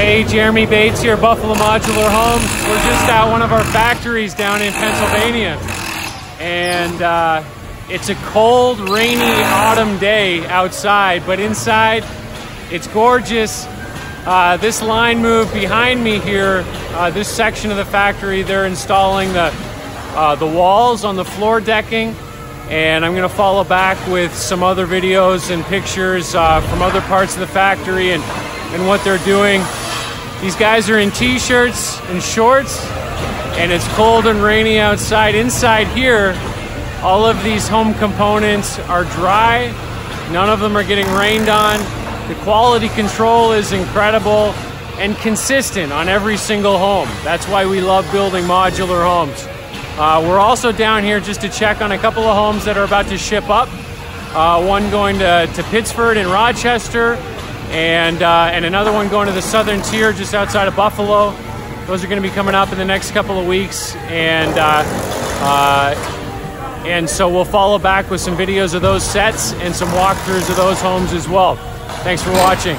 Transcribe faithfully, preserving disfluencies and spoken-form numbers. Hey, Jeremy Bates here, Buffalo Modular Homes. We're just at one of our factories down in Pennsylvania. And uh, it's a cold, rainy autumn day outside, but inside it's gorgeous. Uh, this line move behind me here, uh, this section of the factory, they're installing the, uh, the walls on the floor decking. And I'm gonna follow back with some other videos and pictures uh, from other parts of the factory and, and what they're doing. These guys are in t-shirts and shorts, and it's cold and rainy outside. Inside here, all of these home components are dry. None of them are getting rained on. The quality control is incredible and consistent on every single home. That's why we love building modular homes. Uh, we're also down here just to check on a couple of homes that are about to ship up. Uh, one going to, to Pittsford and Rochester, and, uh, and another one going to the southern tier just outside of Buffalo. Those are going to be coming up in the next couple of weeks. And, uh, uh, and so we'll follow back with some videos of those sets and some walkthroughs of those homes as well. Thanks for watching.